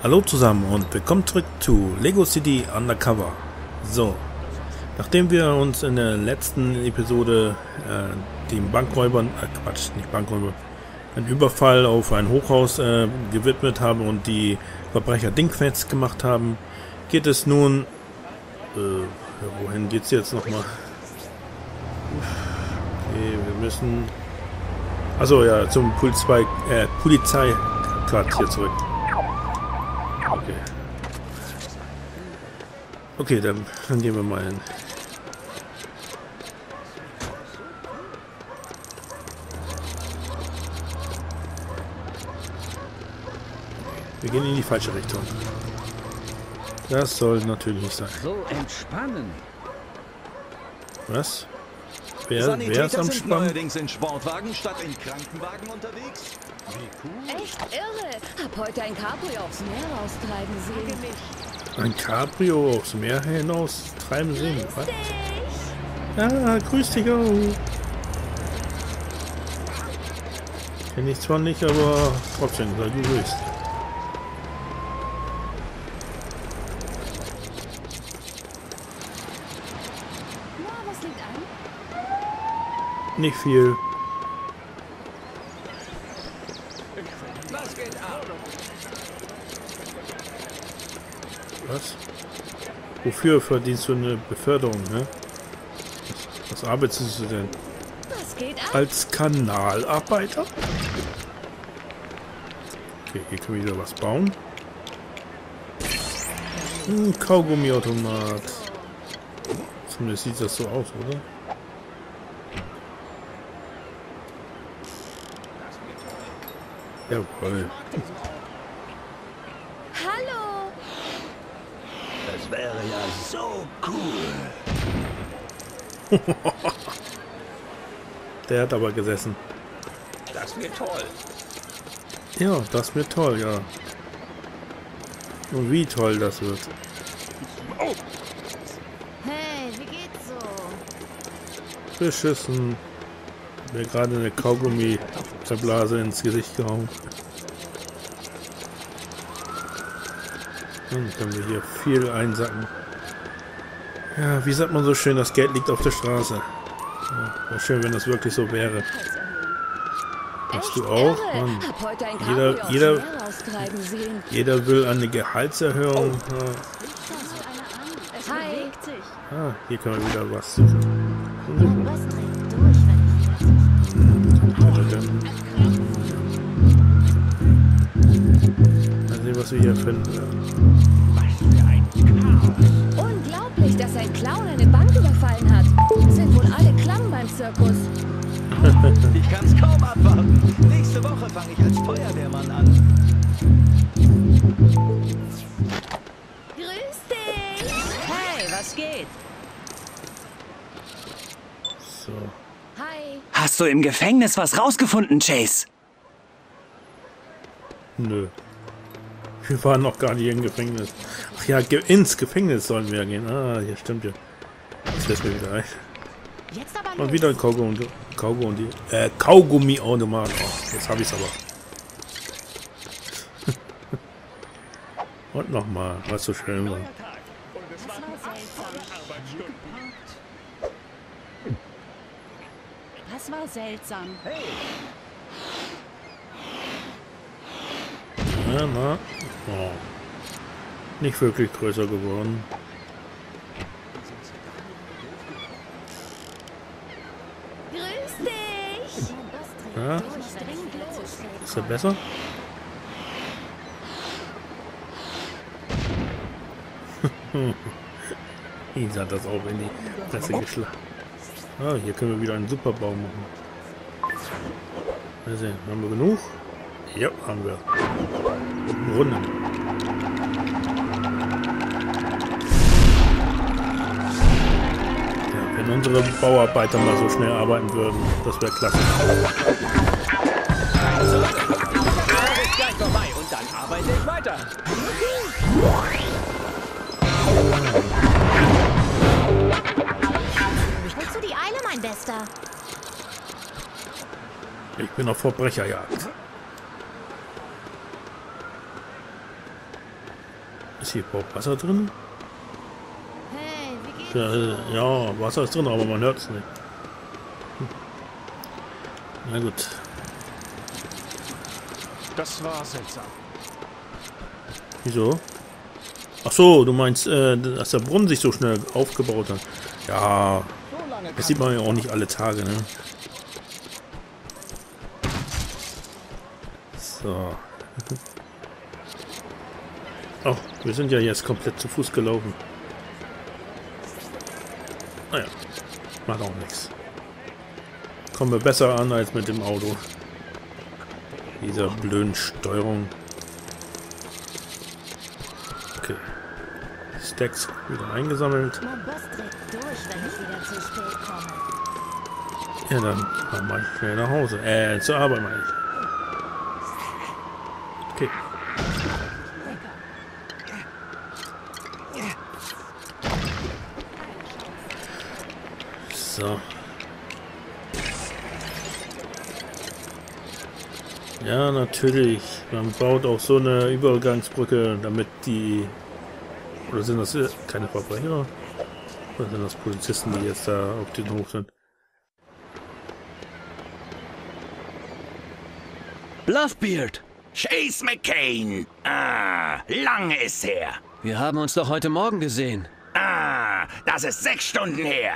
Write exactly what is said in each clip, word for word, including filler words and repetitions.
Hallo zusammen und willkommen zurück zu Lego City Undercover. So, nachdem wir uns in der letzten Episode äh, den Bankräubern, äh, Quatsch, nicht Bankräuber, einen Überfall auf ein Hochhaus äh, gewidmet haben und die Verbrecher dingfest gemacht haben, geht es nun, äh, wohin geht's jetzt nochmal? Okay, wir müssen, also ja, zum Polizei, äh, Polizeiquartier hier zurück. Okay. Okay, dann, dann gehen wir mal hin. Wir gehen in die falsche Richtung. Das soll natürlich nicht sein. So entspannen. Was? Wer, wer ist am Spannen? Neuerdings in Sportwagen statt in Krankenwagen unterwegs. Wie cool. Echt irre. Hab heute ein Cabrio aufs Meer raustreiben sehen. Ein Cabrio aufs Meer hinaus treiben sehen. Was? Ja, grüß dich auch. Kenn ich zwar nicht, aber trotzdem sei gegrüßt. Nicht viel. Was geht ab? Was? Wofür verdienst du eine Beförderung, ne? Was, was arbeitest du denn? Was geht ab? Als Kanalarbeiter? Okay, hier können wir wieder was bauen. Hm, Kaugummiautomat. Zumindest sieht das so aus, oder? Jawohl. Hallo! Das wäre ja so cool! Der hat aber gesessen. Das wird toll! Ja, das wird toll, ja. Und wie toll das wird. Oh. Hey, wie geht's so? Beschissen. Mir gerade eine Kaugummi Blase ins Gesicht gehauen. Dann können wir hier viel einsacken. Ja, wie sagt man so schön, das Geld liegt auf der Straße. Ja, wäre schön, wenn das wirklich so wäre. Hast du auch? Mann. Jeder, jeder, jeder will eine Gehaltserhöhung. Ja. Ah, hier können wir wieder was suchen. Mal sehen, was wir hier finden. Unglaublich, dass ein Clown eine Bank überfallen hat. Sind wohl alle Klamm beim Zirkus. Ich kann's kaum abwarten. Nächste Woche fange ich als Feuerwehrmann an. Grüß dich! Hey, was geht? So. Hi. Hast du im Gefängnis was rausgefunden, Chase? Nö. Wir waren noch gar nicht im Gefängnis. Ach ja, ge ins Gefängnis sollen wir gehen. Ah, hier stimmt ja. Das fällt mir wieder ein. Jetzt aber mal wieder ein Kaugummi, Kaugummi, äh, Kaugummi-Automat. Oh, jetzt habe ich es aber. Und nochmal, was so schön war. Das war seltsam. Hey. Ja, na. Oh. Nicht wirklich größer geworden. Grüß dich! Ja. Ist er besser? Ihn hat das auch in die Presse geschlagen. Ah, hier können wir wieder einen Superbau machen. Mal sehen, haben wir genug? Ja, haben wir. Runde. Ja, wenn unsere Bauarbeiter mal so schnell arbeiten würden, das wäre klasse. Also, dann bin ich gleich vorbei und dann arbeite ich weiter. Mein Bester. Ich bin auf Verbrecherjagd. Ist hier überhaupt Wasser drin? Hey, wie geht's? Ja, ja, Wasser ist drin, aber man hört es nicht. Hm. Na gut. Das war seltsam. Wieso? Ach so, du meinst, äh, dass der Brunnen sich so schnell aufgebaut hat. Ja, das sieht man ja auch nicht alle Tage, ne? So. Oh, wir sind ja jetzt komplett zu Fuß gelaufen. Naja, macht auch nichts. Kommen wir besser an als mit dem Auto. Dieser blöden Steuerung. Okay. Stacks wieder eingesammelt. Ja, dann fahren wir schnell nach Hause. Äh, zur Arbeit meine ich. Okay. So. Ja, natürlich. Man baut auch so eine Übergangsbrücke, damit die... Oder sind das keine Verbrecher? Oder sind das Polizisten, die jetzt da auf den Hof sind? Bluffbeard! Chase McCain! Ah, lange ist her. Wir haben uns doch heute Morgen gesehen. Ah, das ist sechs Stunden her.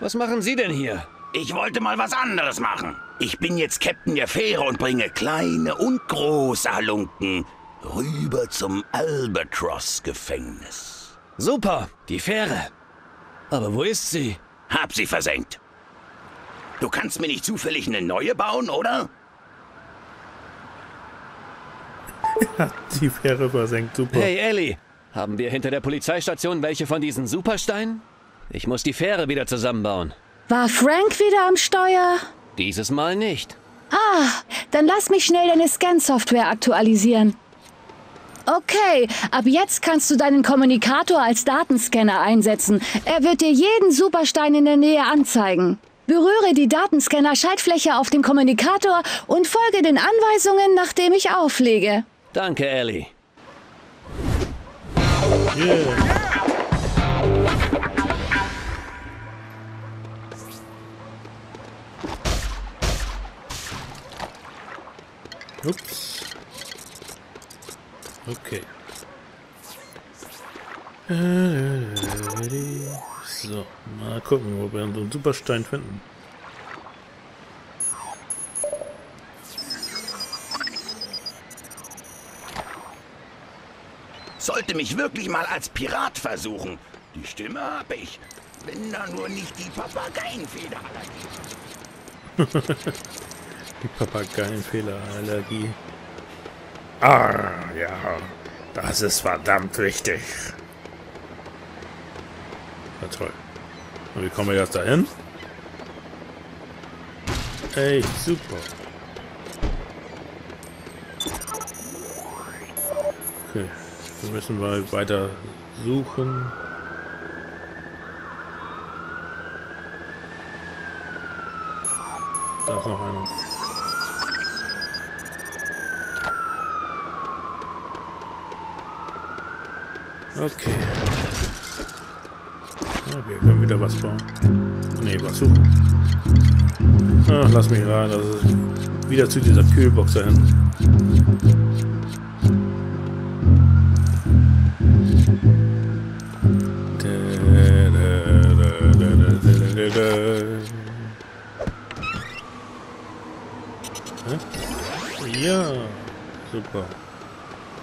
Was machen Sie denn hier? Ich wollte mal was anderes machen. Ich bin jetzt Captain der Fähre und bringe kleine und große Halunken rüber zum Albatrosgefängnis. Super, die Fähre. Aber wo ist sie? Hab sie versenkt. Du kannst mir nicht zufällig eine neue bauen, oder? Die Fähre versenkt, super. Hey Ellie, haben wir hinter der Polizeistation welche von diesen Supersteinen? Ich muss die Fähre wieder zusammenbauen. War Frank wieder am Steuer? Dieses Mal nicht. Ah, dann lass mich schnell deine Scan-Software aktualisieren. Okay, ab jetzt kannst du deinen Kommunikator als Datenscanner einsetzen. Er wird dir jeden Superstein in der Nähe anzeigen. Berühre die Datenscanner-Schaltfläche auf dem Kommunikator und folge den Anweisungen, nachdem ich auflege. Danke, Ellie. Yeah. Ups. Okay. So, mal gucken, ob wir so einen Superstein finden. Sollte mich wirklich mal als Pirat versuchen. Die Stimme habe ich. Wenn da nur nicht die Papageienfederallergie. Die Papageienfederallergie. Ah, ja. Das ist verdammt wichtig. Na toll. Und wie kommen wir jetzt dahin? Ey, super. Okay. Wir müssen mal weiter suchen. Da ist noch einer. Okay. Okay, wir können wieder was bauen. Ne, was suchen. Ach, lass mich rein. Das ist wieder zu dieser Kühlbox dahin. Ja, super.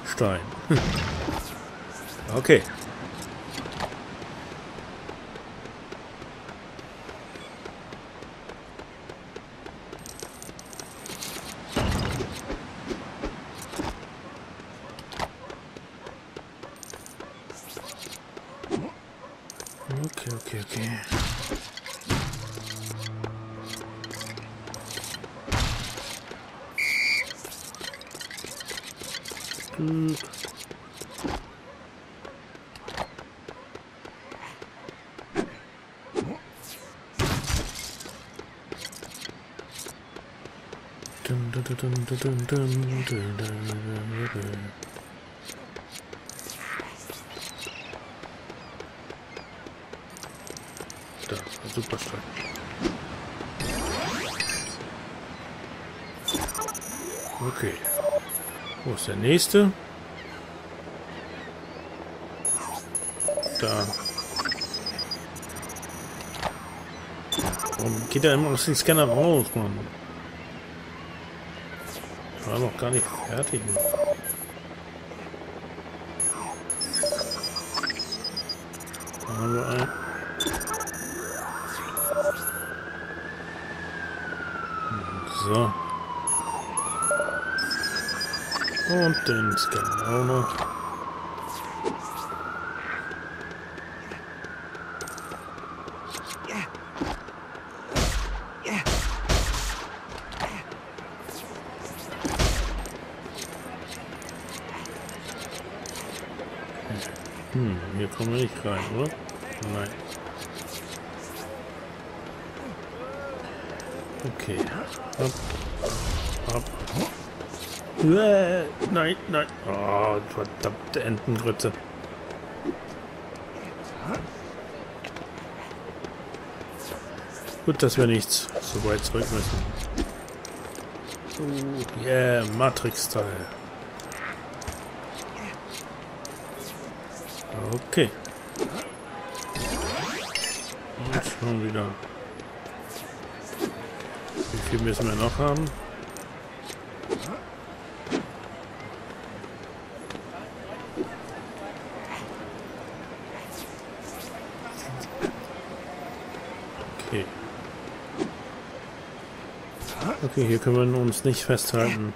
Stein. Okay. Okay, okay, okay. Gut. da. Das war super stark. Okay. Wo ist der nächste? Da. Warum geht er immer aus dem Scanner raus, Mann? Ich war noch gar nicht fertig. Mann. Da haben wir einen. So. Und den Scanner auch noch. Hm, hier kommen wir nicht rein, oder? Nein. Okay. Ab. Ab. Uäh, nein, nein. Oh, verdammte Entengrütze. Gut, dass wir nichts so weit zurück müssen. Yeah, Matrix-Teil. Okay. Und schon wieder. Wie viel müssen wir noch haben? Okay. Okay, hier können wir uns nicht festhalten.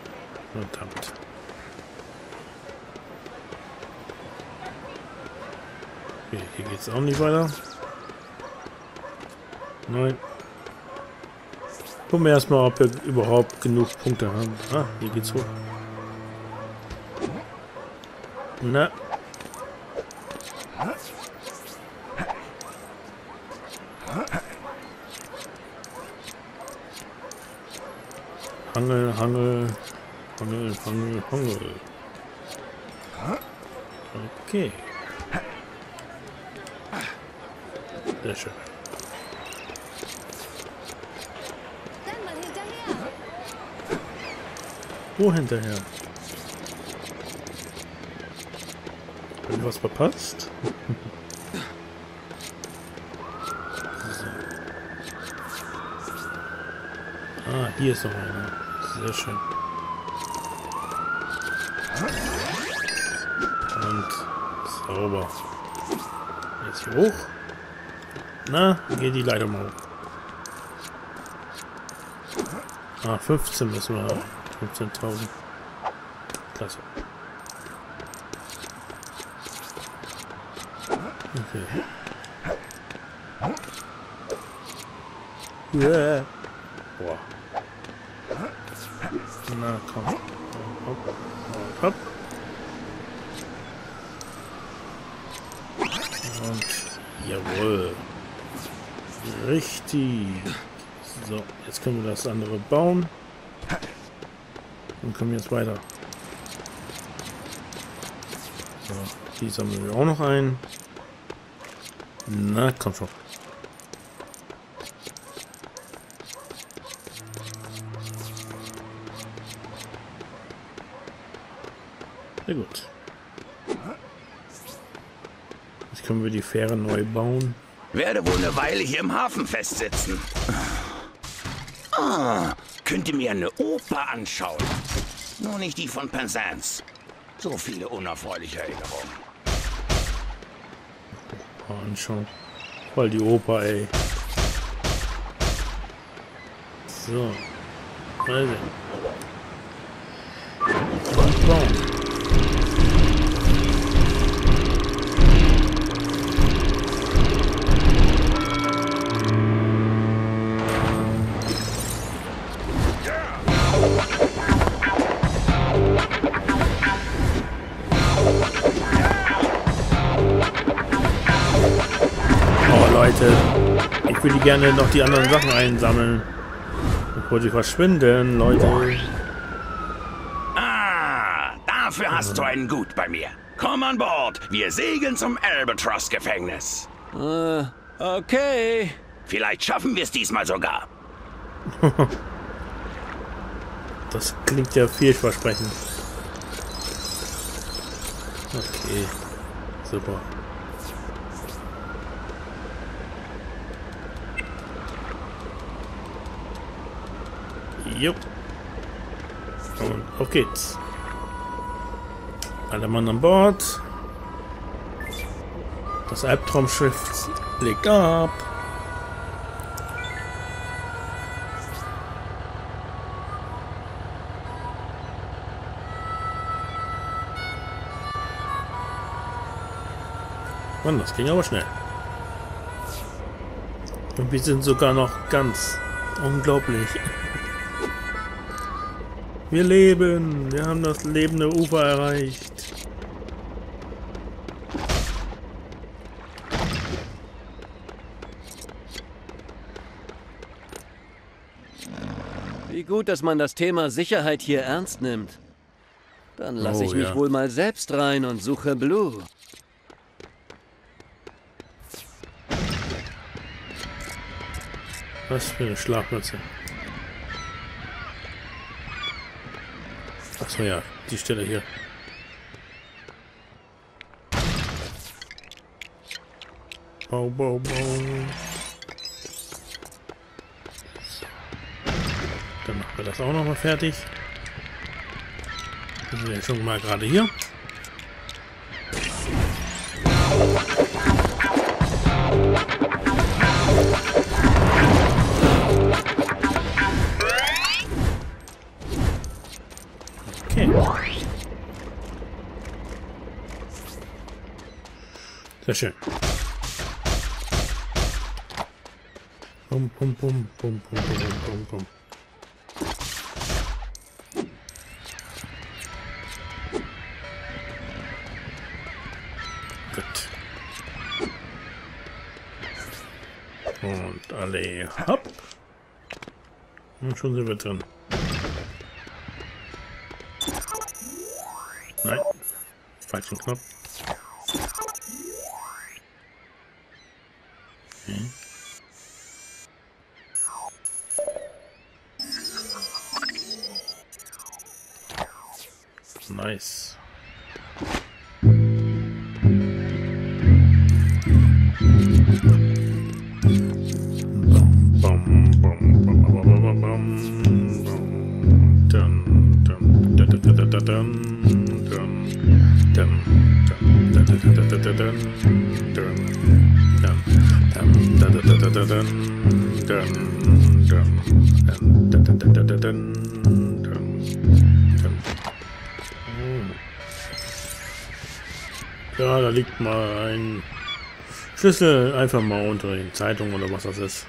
Verdammt. Okay, hier geht's auch nicht weiter. Nein. Gucken wir erstmal, ob wir überhaupt genug Punkte haben. Ah, hier geht's hoch. Na. Hangel, Hangel, Hangel, Hangel, Hangel. Okay. Sehr schön. Dann mal hinterher. Wo hinterher? Haben wir was verpasst? So. Ah, hier ist noch einer. Sehr schön. Und sauber. Jetzt hier hoch. Na, geht die Leitung hoch. Ah, fünfzehn müssen wir haben. fünfzehntausend. Klasse. Okay. Yeah. Boah. Na, komm. Hopp, hopp, hopp. Und jawohl. Richtig. So, jetzt können wir das andere bauen. Und kommen jetzt weiter. So, die sammeln wir auch noch ein. Na, komm schon. Sehr gut. Jetzt können wir die Fähre neu bauen. Werde wohl eine Weile hier im Hafen festsitzen. Ah, könnte mir eine Oper anschauen. Nur nicht die von Penzance. So viele unerfreuliche Erinnerungen. Oper anschauen. Voll die Oper, ey. So. Also. Baum. Ich würde gerne noch die anderen Sachen einsammeln. Bevor sie verschwinden, Leute. Ah, dafür ja. Hast du einen Gut bei mir. Komm an Bord, wir segeln zum Albatrosgefängnis. Äh, Okay. Vielleicht schaffen wir es diesmal sogar. Das klingt ja vielversprechend. Okay. Super. Jupp. Und auf geht's. Alle Mann an Bord. Das Albtraumschiff legt ab. Mann, das ging aber schnell. Und wir sind sogar noch ganz unglaublich. Wir leben! Wir haben das lebende Ufer erreicht. Wie gut, dass man das Thema Sicherheit hier ernst nimmt. Dann lasse oh, ich mich ja. wohl mal selbst rein und suche Blue. Was für eine Schlafmütze. Achso, ja, die Stelle hier. Bau, bau, bau. Dann machen wir das auch nochmal fertig. Das sind wir jetzt schon mal gerade hier. Sehr schön. Pum, pum, pum, pum, pum, pum, pum, pum. Gut. Und alle hopp. Und schon sind wir drin. Nein. Falschen Knopf. Nice. Ja, da liegt mal ein Schlüssel, einfach mal unter den Zeitungen oder was das ist.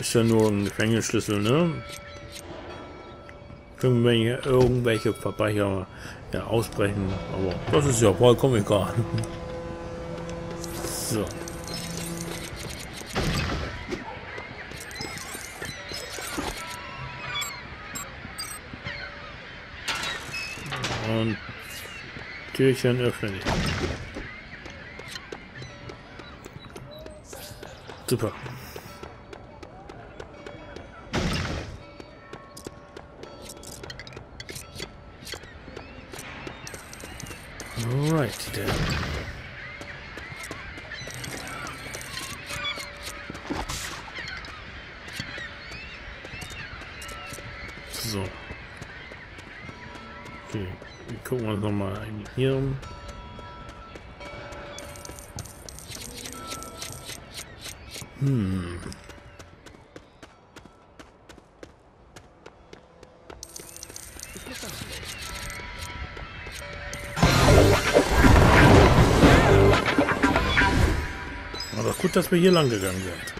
Ist ja nur ein Gefängnisschlüssel, ne? Können wir hier irgendwelche Verbrecher ja, ausbrechen, aber das ist ja vollkommen egal. So. Und Türchen öffnen. Super. Alright, dann. So. Okay. Gucken wir uns nochmal hier um. Hm. Aber gut, dass wir hier lang gegangen sind.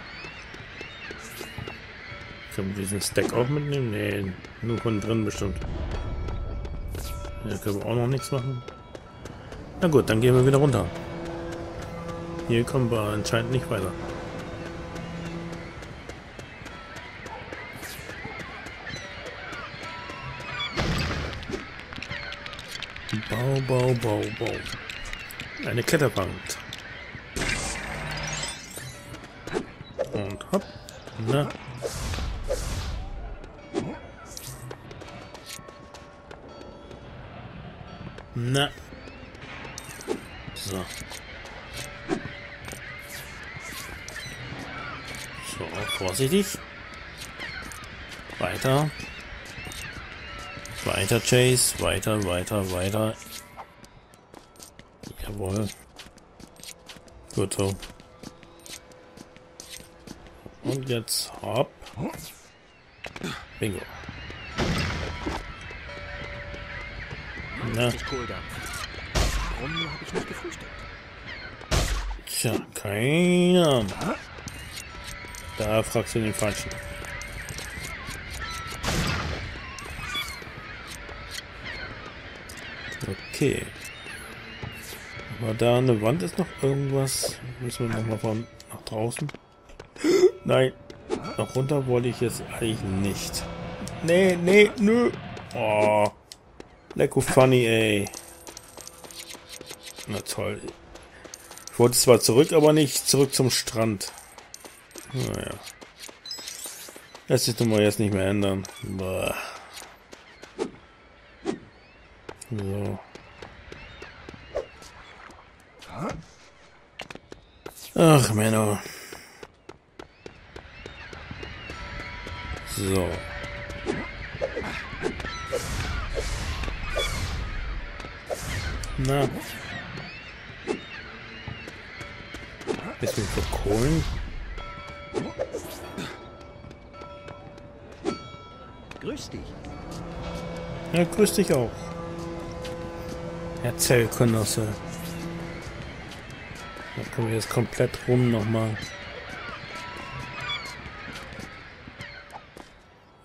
Können wir diesen Stack auch mitnehmen? Nee, nur von drin bestimmt. Da können wir auch noch nichts machen. Na gut, dann gehen wir wieder runter. Hier kommen wir anscheinend nicht weiter. Bau, bau, bau, bau. Eine Kletterwand. Und hopp. Ne? Na. So. So, vorsichtig. Weiter. Weiter, Chase. Weiter, weiter, weiter. Jawohl. Gut so. Und jetzt hopp. Bingo. Na. Warum habe ich nicht gefrühstückt? Tja, keine Ahnung. Da fragst du den Falschen. Okay. Aber da an der Wand ist noch irgendwas. Müssen wir nochmal von nach draußen? Nein. Nach runter wollte ich jetzt eigentlich nicht. Nee, nee, nö. Oh. Lecko funny, ey. Na toll. Ich wollte zwar zurück, aber nicht zurück zum Strand. Naja. Lässt sich nun mal jetzt nicht mehr ändern. Boah. So. Ach, Menno. So. Na. Bisschen verkohlen. Grüß dich. Ja, grüß dich auch. Erzähl, Konosse. Da kommen wir jetzt komplett rum nochmal.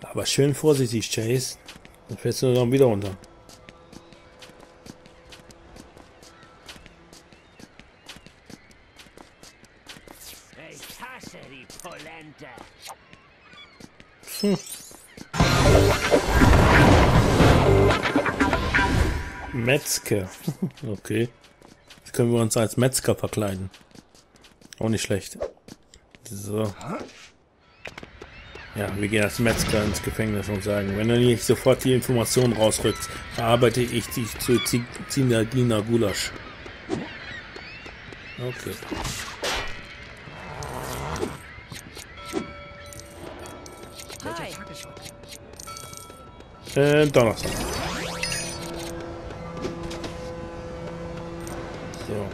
Aber schön vorsichtig, Chase. Dann fällst du dann wieder runter. Hm. Metzger. Okay. Jetzt können wir uns als Metzger verkleiden. Auch nicht schlecht. So. Ja, wir gehen als Metzger ins Gefängnis und sagen, wenn du nicht sofort die Informationen rausrückst, verarbeite ich dich zu Zinadina Gulasch. Okay. Äh, Donnerstag. So.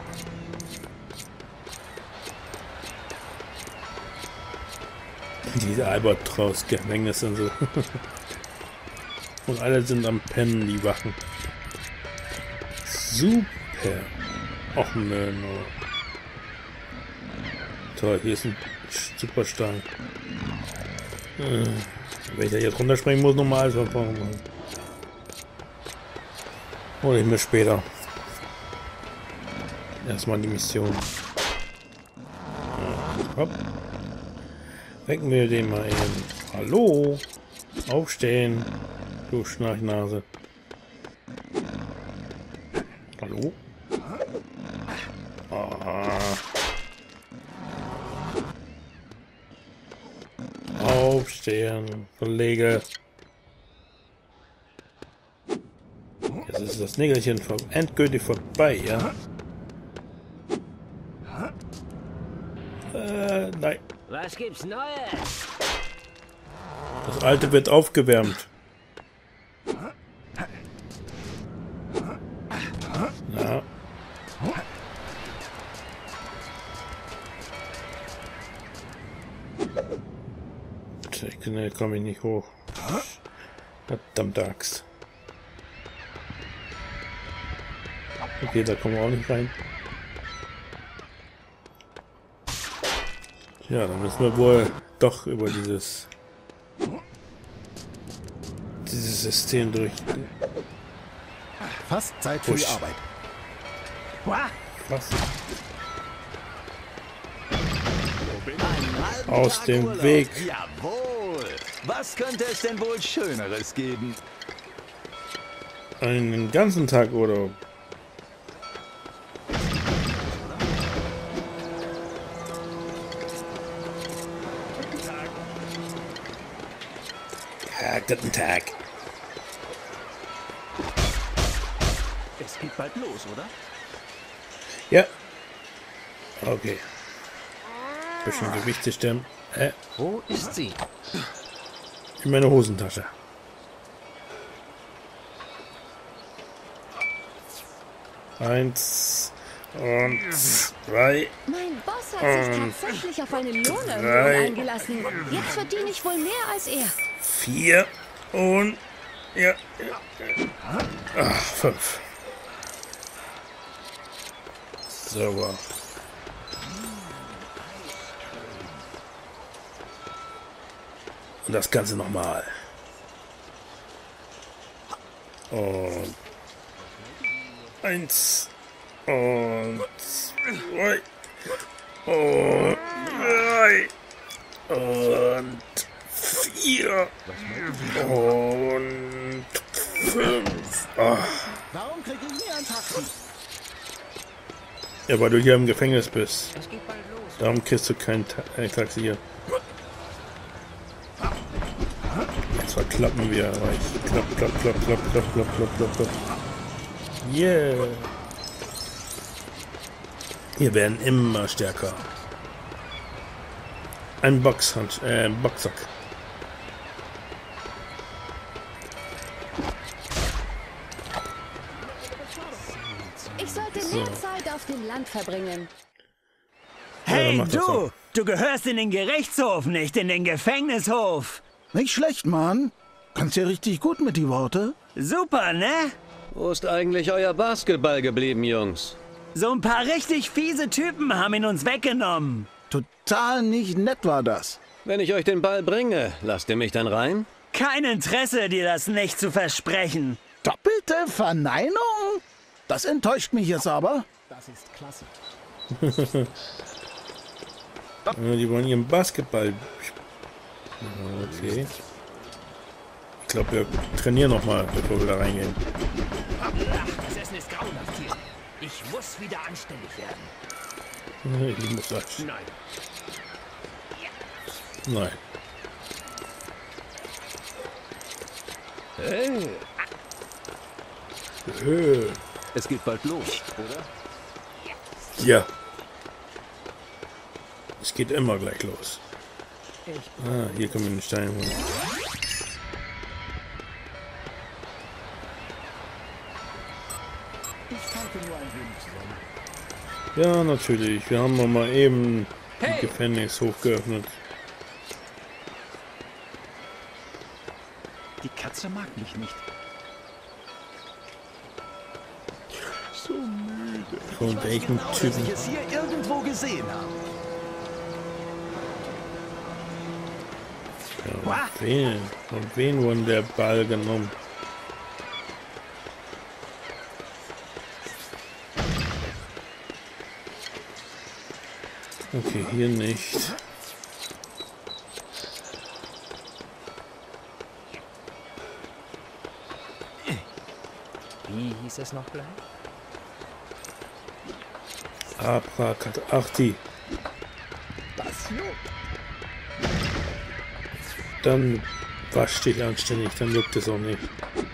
Diese Albatrosgefängnis und so. Und alle sind am Pennen, die Wachen. Super. Och, nö, nö. Toll, hier ist ein Superstein. Äh. Wenn ich da jetzt runterspringen muss, nochmal alles verfahren machen. Hol ich mir später. Erstmal die Mission. Ja, hopp. Wecken wir den mal eben. Hallo! Aufstehen! Du Schnarchnase. Hallo? Ah. Aufstehen, Kollege. Jetzt ist das Nägelchen endgültig vorbei, ja? Äh, nein. Was gibt's Neues? Das alte wird aufgewärmt. Ja. Ne, komme ich nicht hoch. Verdammt Axt. Okay, da kommen wir auch nicht rein. Ja, dann müssen wir wohl doch über dieses dieses System durch. Fast Zeit für die Arbeit. Fast. Aus dem Weg. Was könnte es denn wohl Schöneres geben? Einen ganzen Tag Urlaub. verregneten Tag. Es geht bald los, oder? Ja. Okay. Bisschen Gewicht zu stemmen. Äh. Wo ist sie? In meine Hosentasche. Eins und zwei. Mein Boss hat sich tatsächlich auf eine Lohnerhöhung eingelassen. Jetzt verdiene ich wohl mehr als er. Vier und ja, ach, fünf. Sauber. Und das Ganze nochmal. Und eins und zwei und drei und vier und fünf. Warum krieg ich nie ein Taxi? Ja, weil du hier im Gefängnis bist. Darum kriegst du kein Ta ein Taxi hier. Jetzt verklappen wir. Klapp, klapp, klapp, klapp, klapp, klapp, klapp, klapp, klapp. Yeah! Wir werden immer stärker. Ein Boxhand, äh, Boxsack. Ich sollte so. mehr Zeit auf dem Land verbringen. Hey ja, du! Du gehörst in den Gerichtshof, nicht in den Gefängnishof! Nicht schlecht, Mann. Kannst ja richtig gut mit die Worte. Super, ne? Wo ist eigentlich euer Basketball geblieben, Jungs? So ein paar richtig fiese Typen haben ihn uns weggenommen. Total nicht nett war das. Wenn ich euch den Ball bringe, lasst ihr mich dann rein? Kein Interesse, dir das nicht zu versprechen. Doppelte Verneinung? Das enttäuscht mich jetzt aber. Das ist klasse. Die wollen ihren Basketball spielen. Okay. Ich glaube, wir trainieren nochmal, bevor wir da reingehen. Ach, das Essen ist grauenhaft hier. Ich muss wieder anständig werden. Ich muss das. Nein. Nein. Hey. Hey. Es geht bald los, oder? Ja. Es geht immer gleich los. Ah, hier können wir den Stein holen. Ja, natürlich. Wir haben mal eben hey. den Gefängnishof geöffnet. Die Katze mag mich nicht. So müde. Von welchem genau, Typen? Ich es hier irgendwo gesehen habe. Ja, von wen? Von wen wurde der Ball genommen? Okay, hier nicht. Wie hieß es noch gleich? Abrakat, ach die. Dann wasch dich anständig, dann juckt es auch nicht. Wie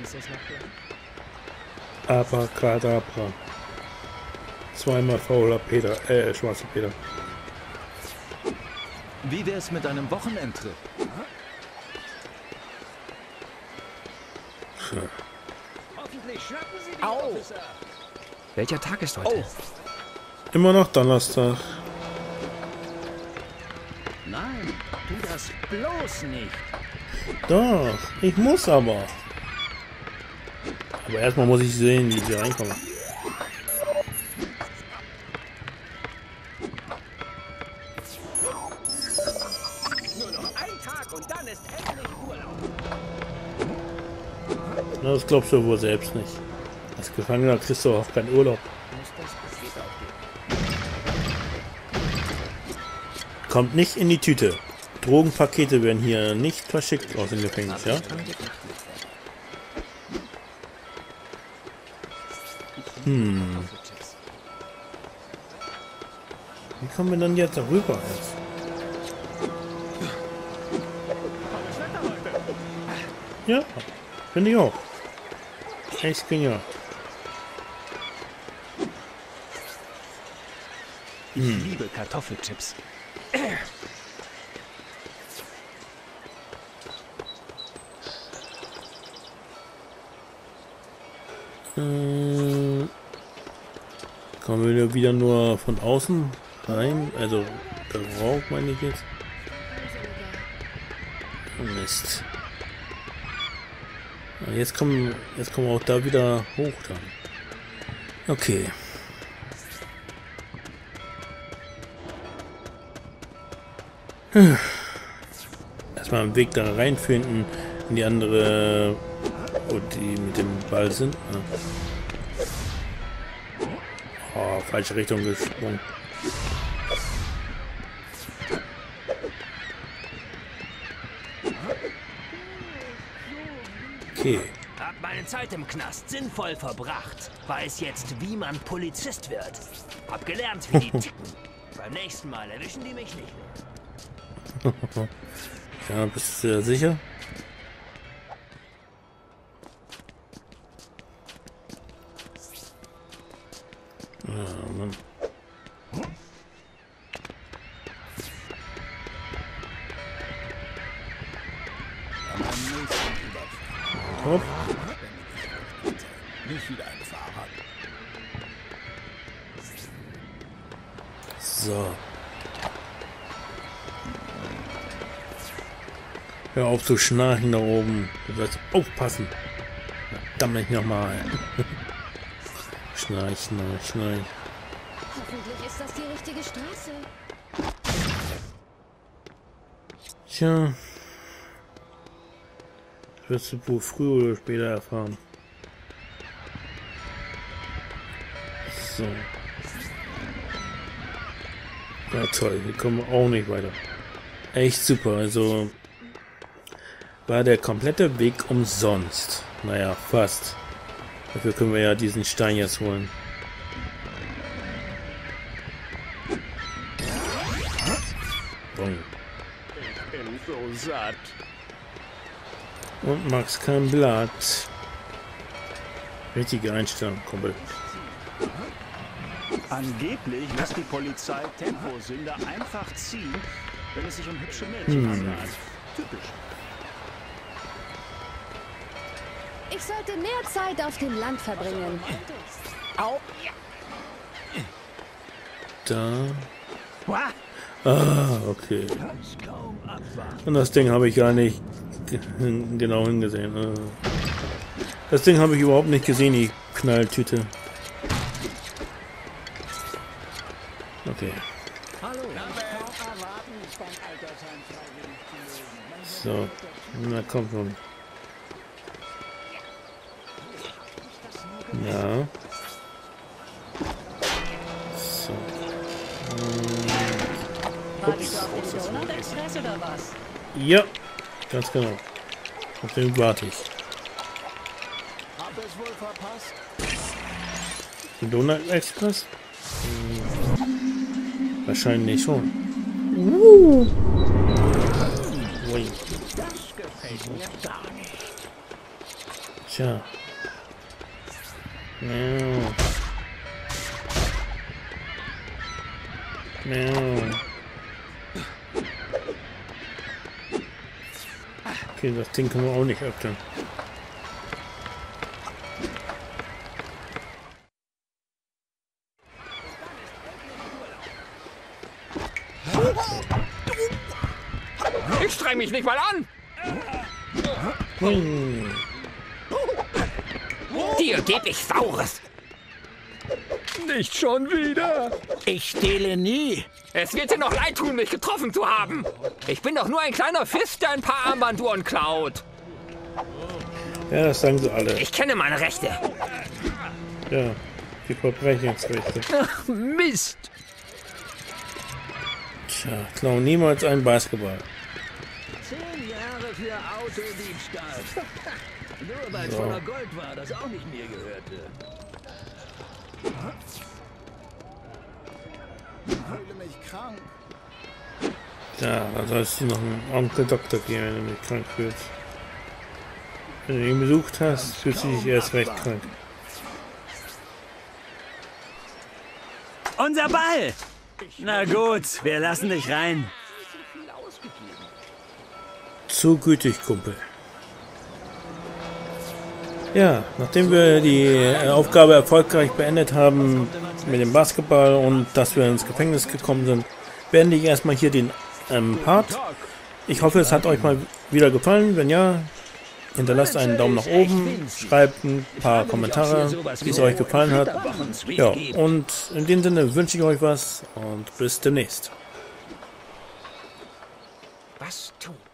hieß es noch gleich? Abrakadabra. Zweimal fauler Peter, äh, schwarzer Peter. Wie wär's mit einem Wochenendtrip? Hm. Hoffentlich schnappen Sie die Au. Welcher Tag ist heute? Oh. Immer noch Donnerstag. Nein, tu das bloß nicht. Doch, ich muss aber. Aber erstmal muss ich sehen, wie sie reinkommen. Das glaubst du wohl selbst nicht. Als Gefangener kriegst du auch keinen Urlaub. Kommt nicht in die Tüte. Drogenpakete werden hier nicht verschickt aus dem Gefängnis, ja? Hm. Wie kommen wir dann jetzt darüber? Ja, finde ich auch. Echt genial. Ich hm. liebe Kartoffelchips. Äh, kommen wir wieder nur von außen rein, also darauf meine ich jetzt. Mist. Jetzt kommen, jetzt kommen wir auch da wieder hoch dann. Okay. Erstmal einen Weg da reinfinden in die andere, oh, die mit dem Ball sind. Oh, falsche Richtung gesprungen. Okay. Hab meine Zeit im Knast sinnvoll verbracht. Weiß jetzt, wie man Polizist wird. Hab gelernt, wie die ticken. Beim nächsten Mal erwischen die mich nicht mehr. Ja, bist du sicher? Ja, Mann. Top. So. Hör auf zu schnarchen da oben. Du sollst aufpassen. Verdammt nochmal. Schnarch, schnarch, schnarch. Hoffentlich ist das die richtige Straße. Tja. Das wirst du wohl früher oder später erfahren. So. Ja toll, hier kommen wir auch nicht weiter. Echt super, also... war der komplette Weg umsonst. Naja, fast. Dafür können wir ja diesen Stein jetzt holen. Boom. Ich bin so satt. Und Max kein Blatt. Richtige Einstellung, Kumpel. Angeblich lässt die Polizei Temposünder einfach ziehen, wenn es sich um hübsche Mädchen handelt. Hm. Typisch. Ich sollte mehr Zeit auf dem Land verbringen. Au. Da. Ah, okay. Und das Ding habe ich gar nicht genau hingesehen. Das Ding habe ich überhaupt nicht gesehen, die Knalltüte. Okay. So. Na, kommt schon. Ja. So. Ähm. Ups. Ja, ganz genau. Auf den warte ich. Den Donut Express? Hm. Wahrscheinlich schon. Uh. Tja. Miau. Miau. Okay, das Ding können wir auch nicht öffnen. Ich streng mich nicht mal an! Hm. Dir gebe ich Saures. Nicht schon wieder. Ich stehle nie. Es wird dir noch leid tun, mich getroffen zu haben. Ich bin doch nur ein kleiner Fist, der ein paar Armbanduhren klaut. Ja, das sagen sie alle. Ich kenne meine Rechte. Ja, die Verbrechensrechte. Ach, Mist. Tja, klau niemals einen Basketball. Zehn Jahre für Autodiebstahl. Nur weil es so voller Gold war, das auch nicht mir gehörte. Ich fühle mich krank. Ja, da sollst du noch einen Onkel Doktor geben, wenn du mich krank fühlst. Wenn du ihn besucht hast, fühlst du dich erst recht krank. Unser Ball! Na gut, wir lassen dich rein. Zu gütig, Kumpel. Ja, nachdem wir die Aufgabe erfolgreich beendet haben mit dem Basketball und dass wir ins Gefängnis gekommen sind, beende ich erstmal hier den ähm, Part. Ich hoffe, es hat euch mal wieder gefallen. Wenn ja, hinterlasst einen Daumen nach oben, schreibt ein paar Kommentare, wie es euch gefallen hat. Ja, und in dem Sinne wünsche ich euch was und bis demnächst. Was tun?